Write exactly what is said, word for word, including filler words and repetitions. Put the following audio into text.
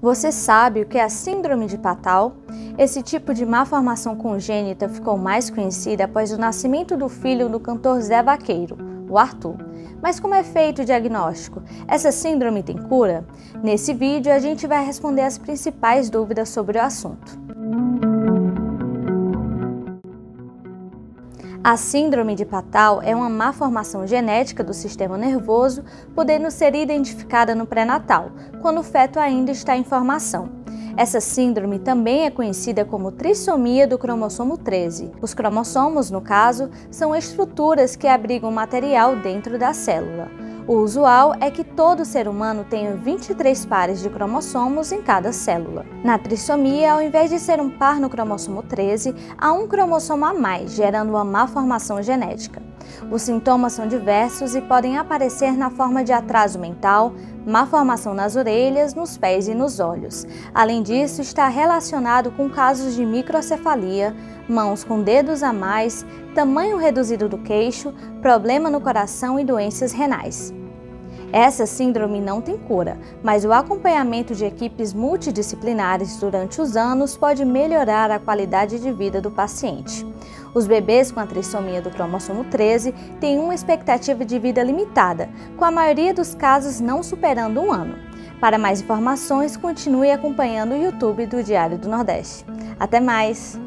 Você sabe o que é a Síndrome de Patau? Esse tipo de malformação congênita ficou mais conhecida após o nascimento do filho do cantor Zé Vaqueiro, o Arthur. Mas como é feito o diagnóstico? Essa síndrome tem cura? Nesse vídeo a gente vai responder as principais dúvidas sobre o assunto. A Síndrome de Patau é uma malformação genética do sistema nervoso, podendo ser identificada no pré-natal, quando o feto ainda está em formação. Essa síndrome também é conhecida como trissomia do cromossomo treze. Os cromossomos, no caso, são estruturas que abrigam material dentro da célula. O usual é que todo ser humano tenha vinte e três pares de cromossomos em cada célula. Na trissomia, ao invés de ser um par no cromossomo treze, há um cromossomo a mais, gerando uma malformação genética. Os sintomas são diversos e podem aparecer na forma de atraso mental, malformação nas orelhas, nos pés e nos olhos. Além disso, está relacionado com casos de microcefalia, mãos com dedos a mais, tamanho reduzido do queixo, problema no coração e doenças renais. Essa síndrome não tem cura, mas o acompanhamento de equipes multidisciplinares durante os anos pode melhorar a qualidade de vida do paciente. Os bebês com a trissomia do cromossomo treze têm uma expectativa de vida limitada, com a maioria dos casos não superando um ano. Para mais informações, continue acompanhando o YouTube do Diário do Nordeste. Até mais!